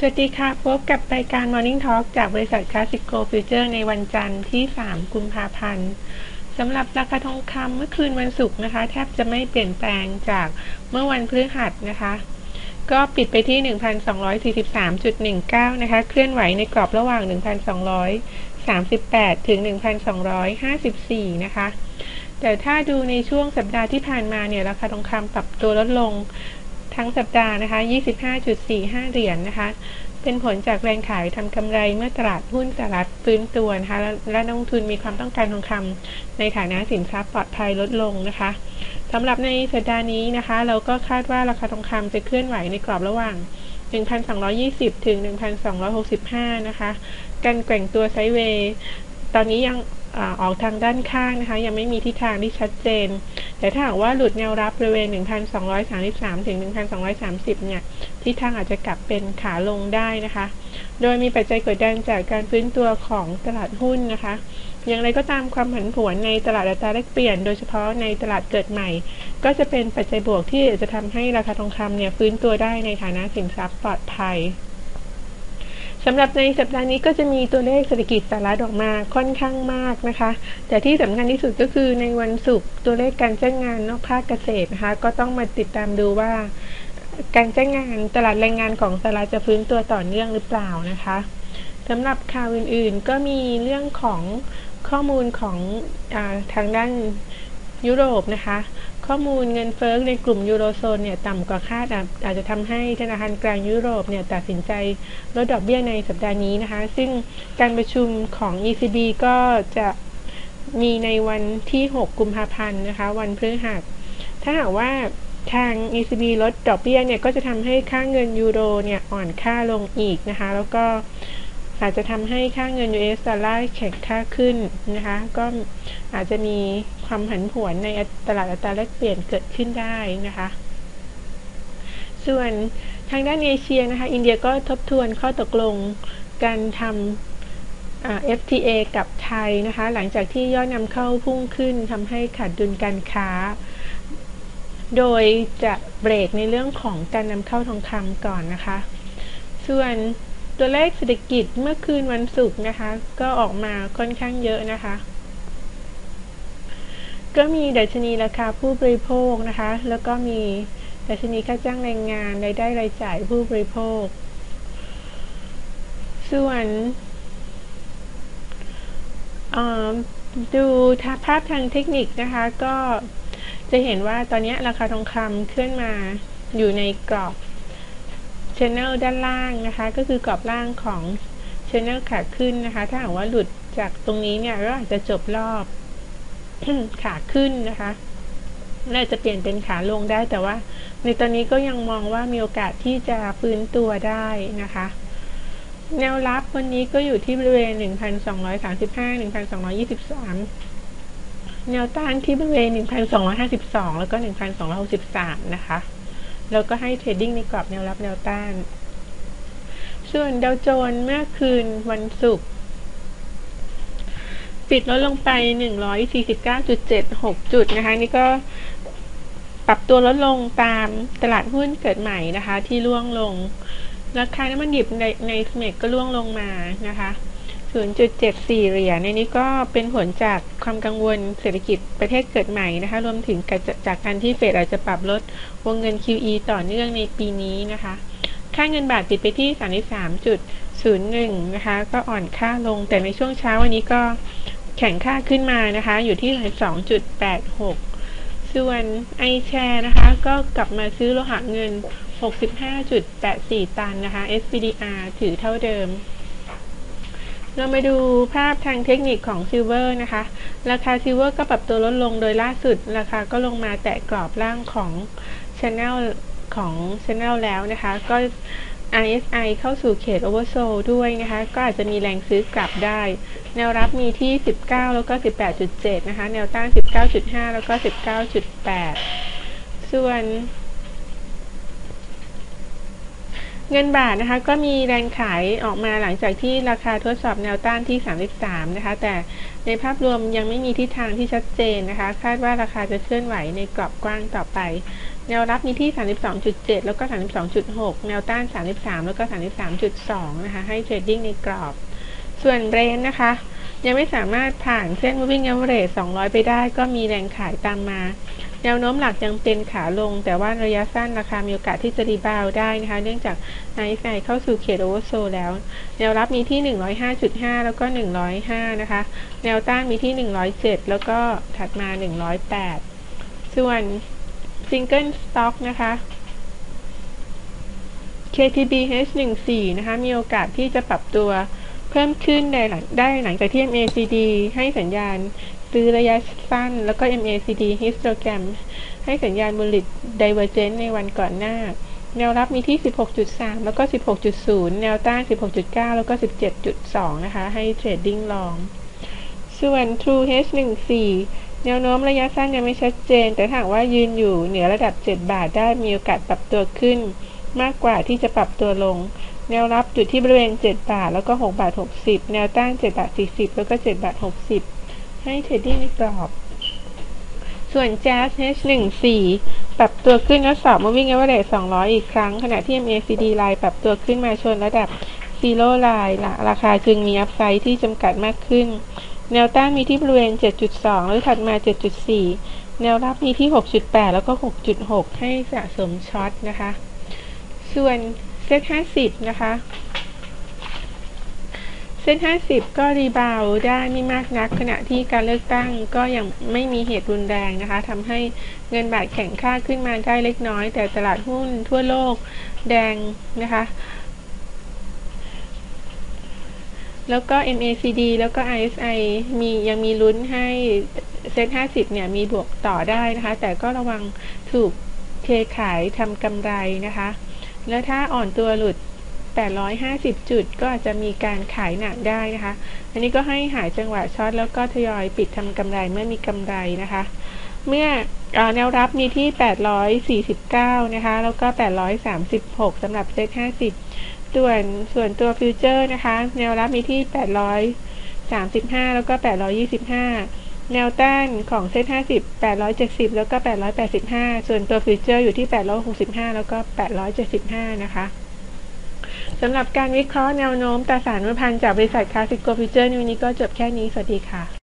สวัสดีค่ะพบกับรายการ Morning Talk จากบริษัท Classic Gold Future ในวันจันทร์ที่3 กุมภาพันธ์สำหรับราคาทองคำเมื่อคืนวันศุกร์นะคะแทบจะไม่เปลี่ยนแปลงจากเมื่อวันพฤหัสนะคะก็ปิดไปที่ 1,243.19 นะคะเคลื่อนไหวในกรอบระหว่าง 1,238 ถึง 1,254 นะคะแต่ถ้าดูในช่วงสัปดาห์ที่ผ่านมาเนี่ยราคาทองคำปรับตัวลดลงทั้งสัปดาห์นะคะ 25.45 เหรียญ นะคะเป็นผลจากแรงขายทำกำไรเมื่อตลาดหุ้นสหรัฐฟื้นตัวนะคะและนักลงทุนมีความต้องการทองคำในฐานะสินทรัพย์ปลอดภัยลดลงนะคะสำหรับในสัปดาห์นี้นะคะเราก็คาดว่าราคาทองคำจะเคลื่อนไหวในกรอบระหว่าง 1,220 ถึง 1,265 นะคะการแกว่งตัวไซด์เวย์ตอนนี้ยังออกทางด้านข้างนะคะยังไม่มีทิศทางที่ชัดเจนแต่ถ้าหากว่าหลุดแนวรับบริเวณ 1,233 ถึง 1,230 เนี่ยทิศทางอาจจะกลับเป็นขาลงได้นะคะโดยมีปัจจัยกดดันจากการฟื้นตัวของตลาดหุ้นนะคะอย่างไรก็ตามความผันผวนในตลาดอัตราแลกเปลี่ยนโดยเฉพาะในตลาดเกิดใหม่ก็จะเป็นปัจจัยบวกที่จะทำให้ราคาทองคำเนี่ยฟื้นตัวได้ในฐานะสินทรัพย์ปลอดภัยสำหรับในสัปดาห์นี้ก็จะมีตัวเลขเศรษฐกิจสหรัฐออกมาค่อนข้างมากนะคะแต่ที่สำคัญที่สุดก็คือในวันศุกร์ตัวเลขการจ้างงานนอกภาคเกษตรนะคะก็ต้องมาติดตามดูว่าการจ้างงานตลาดแรงงานของสหรัฐจะฟื้นตัวต่อเนื่องหรือเปล่านะคะสำหรับข่าวอื่นๆก็มีเรื่องของข้อมูลของทางด้านยุโรปนะคะข้อมูลเงินเฟ้อในกลุ่มยูโรโซนเนี่ยต่ำกว่าคาดอาจจะทำให้ธนาคารกลางยุโรปเนี่ยตัดสินใจลดดอกเบี้ยในสัปดาห์นี้นะคะซึ่งการประชุมของ ECB ก็จะมีในวันที่6 กุมภาพันธ์นะคะวันพฤหัสถ้าหากว่าทาง ECB ลดดอกเบี้ยเนี่ยก็จะทำให้ค่าเงินยูโรเนี่ยอ่อนค่าลงอีกนะคะแล้วก็อาจจะทำให้ค่าเงิน US ดอลลาร์แข็งค่าขึ้นนะคะก็อาจจะมีความผันผวนในตลาดอัตราแลกเปลี่ยนเกิดขึ้นได้นะคะส่วนทางด้านเอเชียนะคะอินเดียก็ทบทวนข้อตกลงการทำ FTA กับไทยนะคะหลังจากที่ยอดนำเข้าพุ่งขึ้นทำให้ขาดดุลการค้าโดยจะเบรกในเรื่องของการนำเข้าทองคำก่อนนะคะส่วนตัวเลขเศรษฐกิจเมื่อคืนวันศุกร์นะคะก็ออกมาค่อนข้างเยอะนะคะก็มีดัชนีราคาผู้บริโภคนะคะแล้วก็มีดัชนีค่าจ้างแรงงานรายได้รายจ่ายผู้บริโภคส่วนดูภาพทางเทคนิคนะคะก็จะเห็นว่าตอนนี้ราคาทองคำเคลื่อนมาอยู่ในกรอบchannel ด้านล่างนะคะก็คือกรอบล่างของ channel ขาขึ้นนะคะถ้าหากว่าหลุดจากตรงนี้เนี่ยก็อาจจะจบรอบ ขาขึ้นนะคะน่าจะเปลี่ยนเป็นขาลงได้แต่ว่าในตอนนี้ก็ยังมองว่ามีโอกาสที่จะฟื้นตัวได้นะคะแนวรับวันนี้ก็อยู่ที่บริเวณ 1,235-1,223 แนวต้านที่บริเวณ 1,252 แล้วก็ 1,263 นะคะแล้วก็ให้เทรดดิ้งในกรอบแนวรับแนวต้านส่วนดาวโจนส์เมื่อคืนวันศุกร์ปิดลดลงไป 149.76 จุดนะคะนี่ก็ปรับตัวลดลงตามตลาดหุ้นเกิดใหม่นะคะที่ร่วงลงราคาน้ำมันดิบในสเมกก็ร่วงลงมานะคะ 0.74 เหรียญในนี้ก็เป็นผลจากความกังวลเศรษฐกิจประเทศเกิดใหม่นะคะรวมถึงจากการที่เฟดอาจจะปรับลดวงเงิน QE ต่อเนื่องในปีนี้นะคะค่าเงินบาทปิดไปที่ 33.01 นะคะก็อ่อนค่าลงแต่ในช่วงเช้าวันนี้ก็แข็งค่าขึ้นมานะคะอยู่ที่ 32.86 ส่วน iShare นะคะก็กลับมาซื้อโลหะเงิน 65.84 ตันนะคะ SPDR ถือเท่าเดิมเรามาดูภาพทางเทคนิคของซิลเวอร์นะคะราคาซิลเวอร์ก็ปรับตัวลดลงโดยล่าสุดราคาก็ลงมาแตะกรอบล่างของ Channel แล้วนะคะก็ RSI เข้าสู่เขต Oversold ด้วยนะคะก็อาจจะมีแรงซื้อกลับได้แนวรับมีที่ 19 แล้วก็ 18.7 นะคะแนวต้าน 19.5 แล้วก็ 19.8 ส่วนเงินบาทนะคะก็มีแรงขายออกมาหลังจากที่ราคาทดสอบแนวต้านที่ 33 นะคะแต่ในภาพรวมยังไม่มีทิศทางที่ชัดเจนนะคะคาดว่าราคาจะเคลื่อนไหวในกรอบกว้างต่อไป แนวรับมีที่ 32.7 แล้วก็ 32.6 แนวต้าน 33 แล้วก็ 33.2 นะคะให้เทรดดิ้งในกรอบส่วนเบรนท์นะคะยังไม่สามารถผ่านเส้น Moving Average 200 ไปได้ก็มีแรงขายตามมาแนวโน้มหลักยังเป็นขาลงแต่ว่าระยะสั้นราคามีโอกาสที่จะรีบาวได้นะคะเนื่องจากไนซ์ไนเข้าสู่เขตโอเวอร์โซลแล้วแนวรับมีที่ 105.5 แล้วก็ 105 นะคะแนวต้านมีที่ 107 แล้วก็ถัดมา 108 ส่วนซิงเกิลสต็อกนะคะ KTB H14 นะคะมีโอกาสที่จะปรับตัวเพิ่มขึ้นได้หลังจากที่ MACD ให้สัญญาณซื้อระยะสั้นแล้วก็ MACD histogram ให้สัญญาณ bullish divergence ในวันก่อนหน้าแนวรับมีที่ 16.3 แล้วก็ 16.0 แนวต้าน 16.9 แล้วก็ 17.2 นะคะให้เทรดดิ้งลองส่วน True H14 แนวโน้มระยะสั้นยังไม่ชัดเจนแต่หากว่ายืนอยู่เหนือระดับ7บาทได้มีโอกาสปรับตัวขึ้นมากกว่าที่จะปรับตัวลงแนวรับจุดที่บริเวณ7บาทแล้วก็6บาท60แนวต้าน7บาท40แล้วก็7บาท60ให้เทรดดิ้งในกรอบส่วน Jazz H14 ปรับตัวขึ้นและสอบ Moving Average 200 อีกครั้งขณะที่ MACD Line ปรับตัวขึ้นมาชนระดับ Zero Line ราคาจึงมีอัพไซด์ที่จำกัดมากขึ้นแนวต้านมีที่บริเวณ 7.2 แล้วถัดมา 7.4 แนวรับมีที่ 6.8 แล้วก็ 6.6 ให้สะสมช็อตนะคะส่วน Z50 นะคะเส้น 50 ก็รีบาวได้ไม่มากนักขณะที่การเลือกตั้งก็ยังไม่มีเหตุรุนแรงนะคะทำให้เงินบาทแข็งค่าขึ้นมาได้เล็กน้อยแต่ตลาดหุ้นทั่วโลกแดงนะคะแล้วก็ MACD แล้วก็ RSI ยังมีลุ้นให้เส้น 50 เนี่ยมีบวกต่อได้นะคะแต่ก็ระวังถูกเทขายทำกำไรนะคะแล้วถ้าอ่อนตัวหลุด850 จุดก็อาจจะมีการขายหนักได้นะคะอันนี้ก็ให้หาจังหวะช็อตแล้วก็ทยอยปิดทำกำไรเมื่อมีกำไรนะคะเมื่อแนวรับมีที่849นะคะแล้วก็836สำหรับเซต50ส่วนตัวฟิวเจอร์นะคะแนวรับมีที่835แล้วก็825แนวต้านของเซต50 870แล้วก็885ส่วนตัวฟิวเจอร์อยู่ที่865แล้วก็875นะคะสำหรับการวิเคราะห์แนวโน้มตราสารพันธุ์จากบริษัทคลาสสิโกฟิวเจอร์นิวนี้ก็จบแค่นี้สวัสดีค่ะ